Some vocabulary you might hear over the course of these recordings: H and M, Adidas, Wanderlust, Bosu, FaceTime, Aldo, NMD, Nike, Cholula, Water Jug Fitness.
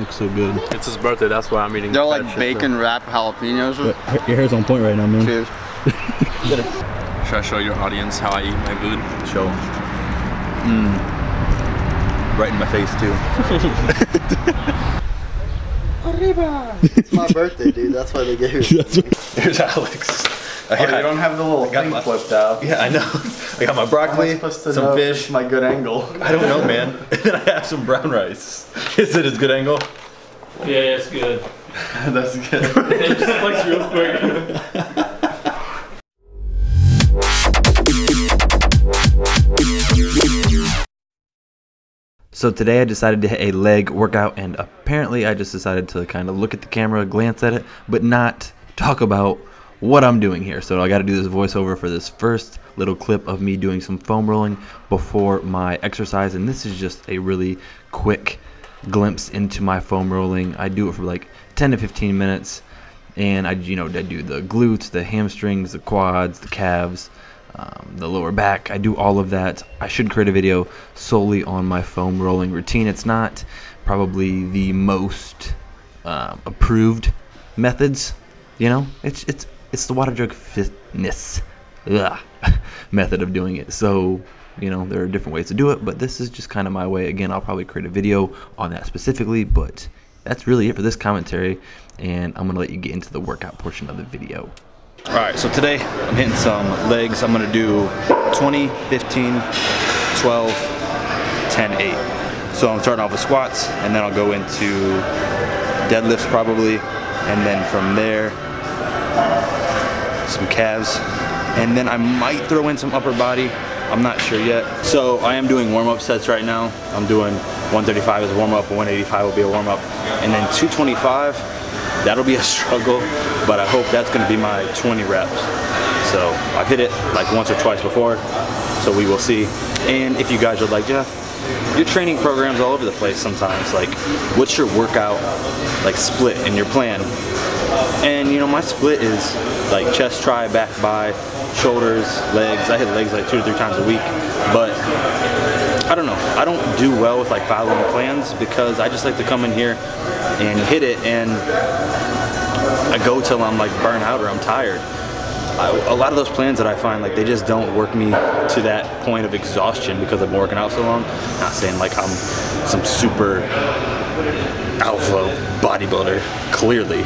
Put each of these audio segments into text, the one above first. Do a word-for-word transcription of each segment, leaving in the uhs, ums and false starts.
Looks so good. It's his birthday, that's why I'm eating. They're like bacon wrap jalapenos. But your hair's on point right now, man. Cheers. Should I show your audience how I eat my food? Show them. Mm. Right in my face too. It's my birthday, dude. That's why they gave it. Here's Alex. I oh, you don't have the little thing my, flipped out. Yeah, I know. I got my broccoli, some fish. My good angle. I don't know, man. And then I have some brown rice. Is it his good angle? Yeah, yeah, it's good. That's good. It just flicks real quick. So today I decided to hit a leg workout, and apparently I just decided to kind of look at the camera, glance at it, but not talk about what I'm doing here. So I got to do this voiceover for this first little clip of me doing some foam rolling before my exercise, and this is just a really quick glimpse into my foam rolling. I do it for like ten to fifteen minutes, and I, you know, I do the glutes, the hamstrings, the quads, the calves, um, the lower back. I do all of that. I should create a video solely on my foam rolling routine. It's not probably the most uh, approved methods, you know. It's it's It's the Water Jug Fitness ugh, method of doing it. So, you know, there are different ways to do it, but this is just kind of my way. Again, I'll probably create a video on that specifically, but that's really it for this commentary, and I'm going to let you get into the workout portion of the video. All right, so today I'm hitting some legs. I'm going to do twenty, fifteen, twelve, ten, eight. So I'm starting off with squats, and then I'll go into deadlifts probably, and then from there, some calves, and then I might throw in some upper body. I'm not sure yet. So I am doing warm-up sets right now. I'm doing one thirty-five as a warm-up, one eighty-five will be a warm-up, and then two twenty-five, that'll be a struggle, but I hope that's gonna be my twenty reps. So I've hit it like once or twice before, so we will see. And if you guys are like, Jeff, your training program's all over the place sometimes, like what's your workout like split in your plan? And you know, my split is like chest, try, back, by, shoulders, legs. I hit legs like two to three times a week, but I don't know. I don't do well with like following plans because I just like to come in here and hit it, and I go till I'm like burnt out or I'm tired. I, a lot of those plans that I find, like they just don't work me to that point of exhaustion because I've been working out so long. I'm not saying like I'm some super alpha bodybuilder, clearly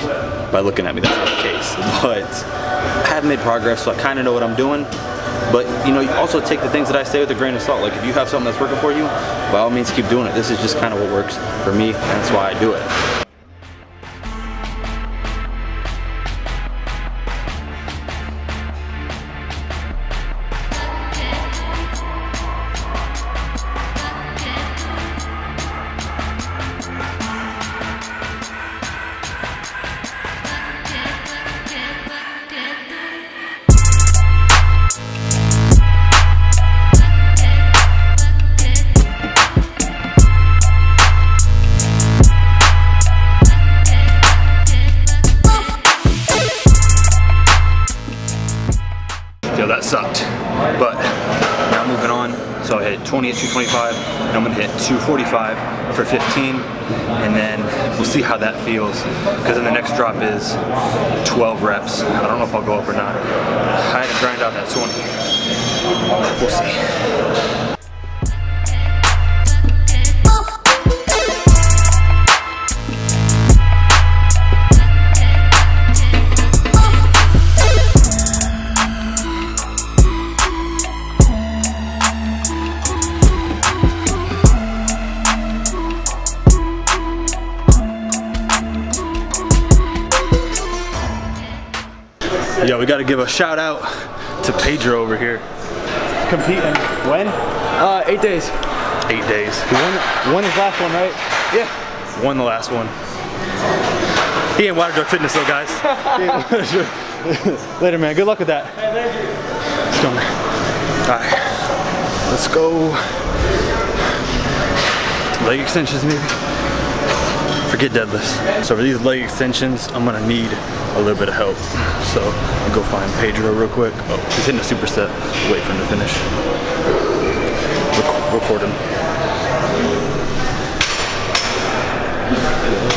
by looking at me that's not the case, but I have made progress, so I kind of know what I'm doing. But you know, you also take the things that I say with a grain of salt. Like if you have something that's working for you, by all means keep doing it. This is just kind of what works for me, and that's why I do it. twenty at two twenty-five, and I'm gonna hit two forty-five for fifteen, and then we'll see how that feels, because then the next drop is twelve reps. I don't know if I'll go up or not. I had to grind out that twenty. We'll see. Yo, we gotta give a shout out to Pedro over here. Competing when? Uh, eight days. Eight days. He won, won his last one, right? Yeah. Won the last one. He ain't Water Jug Fitness though, guys. Later, man. Good luck with that. Hey, thank you. Let's go, man. All right. Let's go. Leg extensions, maybe. Forget deadlifts. So for these leg extensions, I'm gonna need a little bit of help. So I'll go find Pedro real quick. Oh, he's hitting a superset. Wait for him to finish. Rec record him.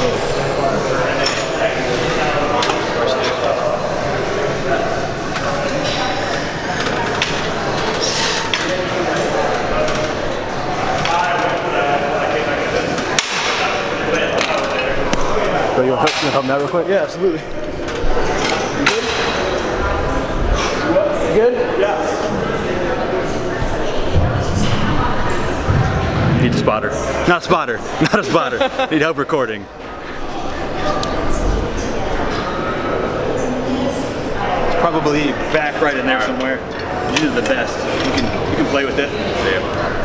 You'll help, you'll help me out real quick? Yeah, absolutely. You good? You good? Yeah. Need a spotter. Not a spotter. Not a spotter. Need help recording. It's probably back right in there somewhere. These are the best. You can, you can play with it. Yeah.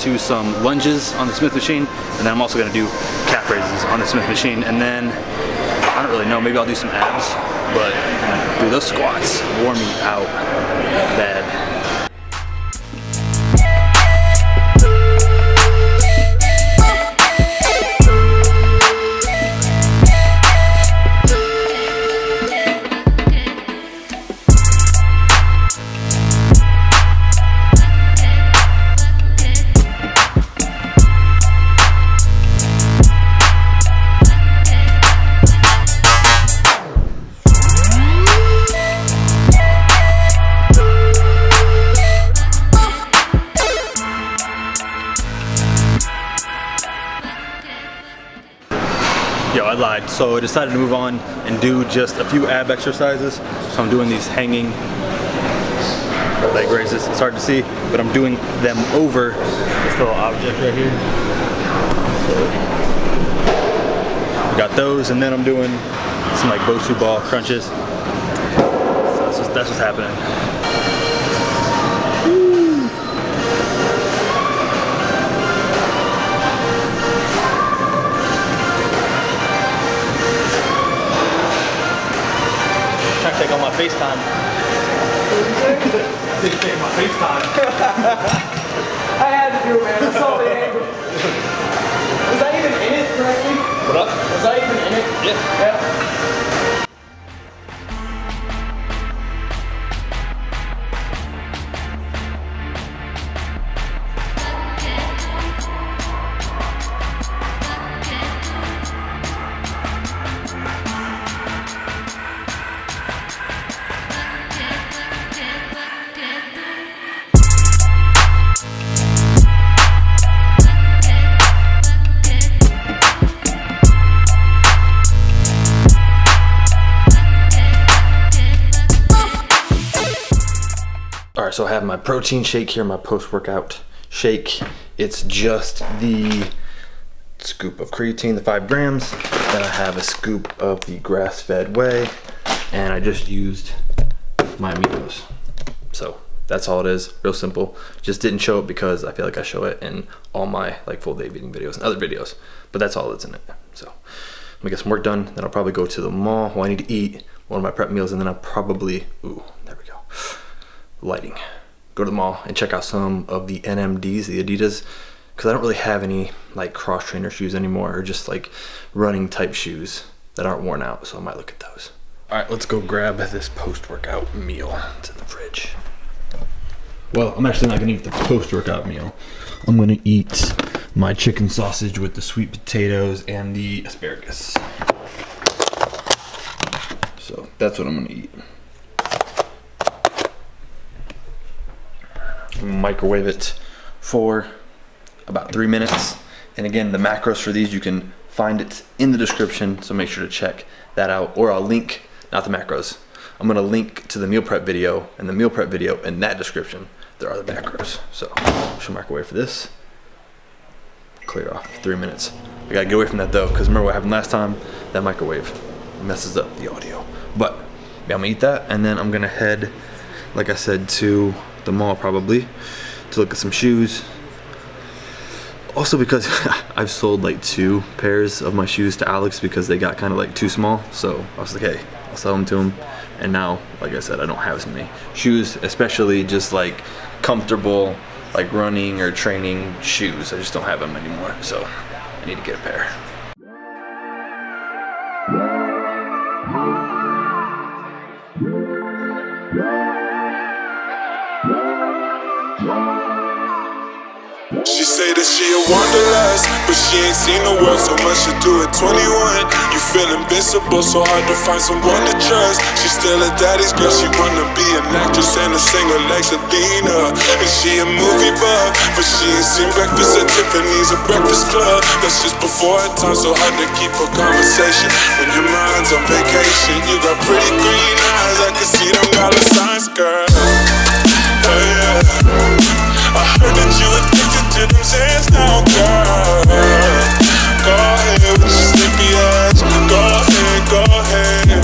To some lunges on the Smith machine, and then I'm also going to do calf raises on the Smith machine, and then I don't really know, maybe I'll do some abs, but I'm gonna do those squats. Wore me out bad. Yo, I lied. So I decided to move on and do just a few ab exercises. So I'm doing these hanging leg raises. It's hard to see, but I'm doing them over this little object right here. So got those, and then I'm doing some like Bosu ball crunches. So that's, just, that's what's happening. Check on my FaceTime. Did you take my FaceTime? I had to do it, man. I saw the angle. Was I even in it correctly? What up? Was I even in it? Yeah. Yeah. So I have my protein shake here, my post-workout shake. It's just the scoop of creatine, the five grams. Then I have a scoop of the grass-fed whey, and I just used my aminos. So that's all it is, real simple. Just didn't show it because I feel like I show it in all my like full day eating videos and other videos, but that's all that's in it. So I'm gonna get some work done, then I'll probably go to the mall. Well, I need to eat one of my prep meals, and then I'll probably, ooh, there we go. Lighting. Go to the mall and check out some of the N M Ds, the Adidas, because I don't really have any like cross trainer shoes anymore, or just like running type shoes that aren't worn out, so I might look at those. All right, let's go grab this post-workout meal. It's in the fridge. Well, I'm actually not gonna eat the post-workout meal. I'm gonna eat my chicken sausage with the sweet potatoes and the asparagus. So that's what I'm gonna eat. Microwave it for about three minutes. And again, the macros for these, you can find it in the description, so make sure to check that out. Or I'll link, not the macros, I'm gonna link to the meal prep video, and the meal prep video in that description, there are the macros. So I should microwave for this. Clear off three minutes. I gotta get away from that though, because remember what happened last time? That microwave messes up the audio. But yeah, I'm gonna eat that, and then I'm gonna head, like I said, to the mall probably to look at some shoes. Also because I've sold like two pairs of my shoes to Alex because they got kind of like too small. So I was like, hey, I'll sell them to him. And now, like I said, I don't have as many shoes, especially just like comfortable, like running or training shoes. I just don't have them anymore. So I need to get a pair. She say that she a wanderlust, but she ain't seen the world so much to do at twenty-one. You feel invincible, so hard to find someone to trust. She still a daddy's girl, she wanna be an actress and a singer like Selena. And she a movie buff, but she ain't seen Breakfast at Tiffany's or Breakfast Club. That's just before her time, so hard to keep her conversation when your mind's on vacation. You got pretty green eyes, I can see them dollar signs, girl. Oh yeah, I heard that you addicted to them sands now, girl. Go ahead with your sleepy eyes, go ahead, go ahead.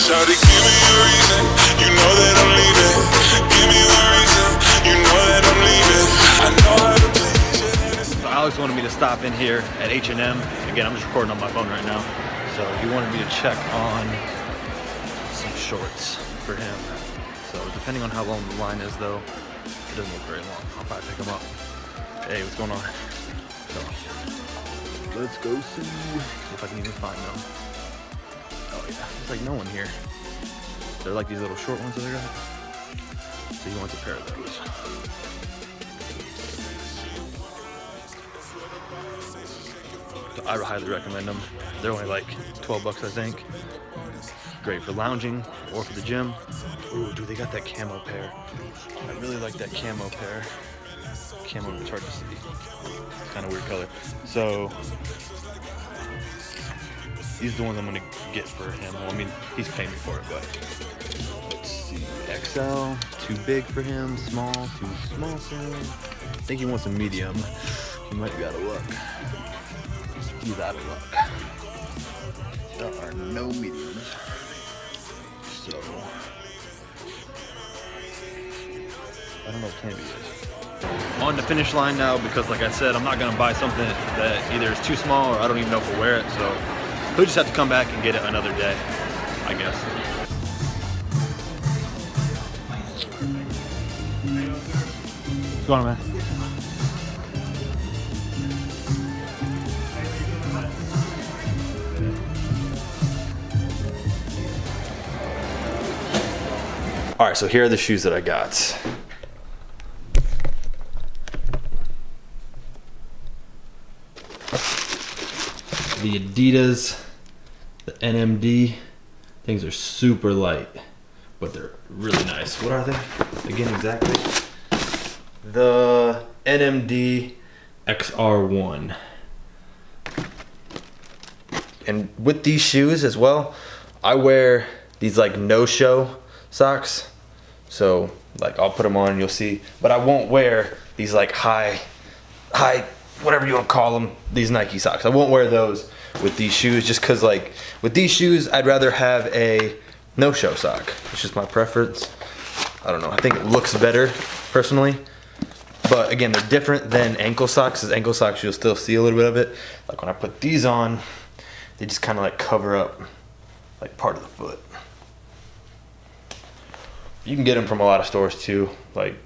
Shawty, give me a reason, you know that I'm leaving. Give me a reason, you know that I'm leaving. I know how to please you. So Alex wanted me to stop in here at H and M. Again, I'm just recording on my phone right now. So he wanted me to check on some shorts for him. So depending on how long the line is though, it doesn't look very long. I'll probably pick them up. Hey, what's going on? So, let's go see if I can even find them. Oh yeah, there's like no one here. They're like these little short ones that I got. So he wants a pair of those. I would highly recommend them. They're only like twelve bucks, I think. Great for lounging or for the gym. Ooh, dude, they got that camo pair. I really like that camo pair. Camo is hard to see. It's kind of weird color. So, these are the ones I'm gonna get for him. Well, I mean, he's paying me for it, but let's see. X L, too big for him. Small, too small for him. I think he wants a medium. He might be out of luck. He's out of luck. There are no mediums. So I don't know what candy is. On the finish line now, because like I said, I'm not gonna buy something that either is too small or I don't even know if we'll wear it, so he'll just have to come back and get it another day, I guess. What's going on, man? All right, so here are the shoes that I got. The Adidas, the N M D. Things are super light, but they're really nice. What are they? Again, exactly. The N M D X R one. And with these shoes as well, I wear these like no-show socks, so like I'll put them on and you'll see, but I won't wear these like high high whatever you want to call them, these Nike socks. I won't wear those with these shoes just because like with these shoes I'd rather have a no-show sock. It's just my preference. I don't know, I think it looks better personally, but again they're different than ankle socks. As ankle socks you'll still see a little bit of it. Like when I put these on they just kind of like cover up like part of the foot. You can get them from a lot of stores too. Like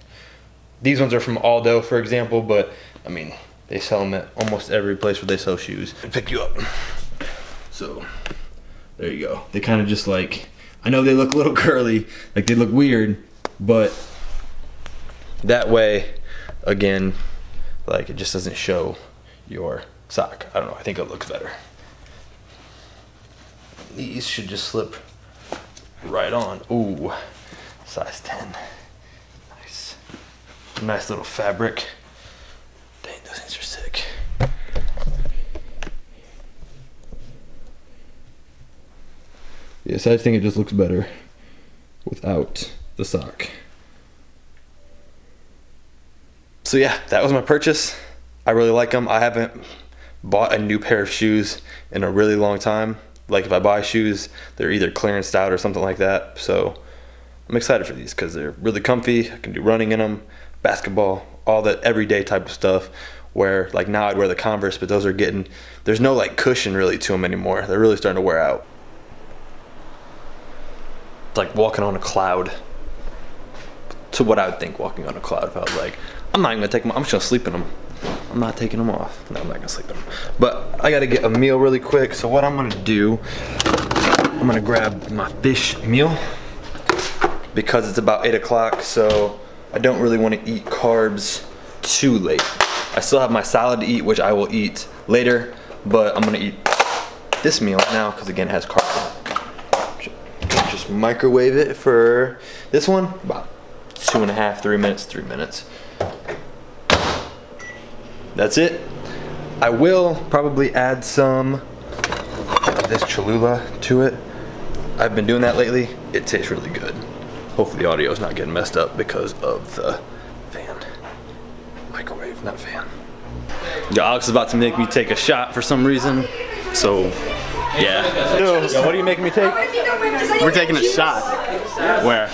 these ones are from Aldo, for example, but I mean, they sell them at almost every place where they sell shoes. They pick you up. So there you go. They kind of just like, I know they look a little curly, like they look weird, but that way, again, like it just doesn't show your sock. I don't know, I think it looks better. These should just slip right on. Ooh. size ten. Nice. Nice little fabric. Dang, those things are sick. Yeah, so I think it just looks better without the sock. So yeah, that was my purchase. I really like them. I haven't bought a new pair of shoes in a really long time. Like if I buy shoes, they're either clearanced out or something like that. So I'm excited for these because they're really comfy. I can do running in them, basketball, all that everyday type of stuff where like now I'd wear the Converse, but those are getting, there's no like cushion really to them anymore. They're really starting to wear out. It's like walking on a cloud, to what I would think walking on a cloud if I was like, I'm not even gonna take them off, I'm just gonna sleep in them. I'm not taking them off. No, I'm not gonna sleep in them. But I gotta get a meal really quick. So what I'm gonna do, I'm gonna grab my fish meal because it's about eight o'clock, so I don't really want to eat carbs too late. I still have my salad to eat, which I will eat later, but I'm gonna eat this meal now because again it has carbs. Just microwave it for this one, about two and a half, three minutes, three minutes. That's it. I will probably add some of this Cholula to it. I've been doing that lately. It tastes really good. Hopefully the audio is not getting messed up because of the fan. Microwave, not fan. Yo, Alex is about to make me take a shot for some reason, so yeah. Yo, what are you making me take? We're taking a shot. Where?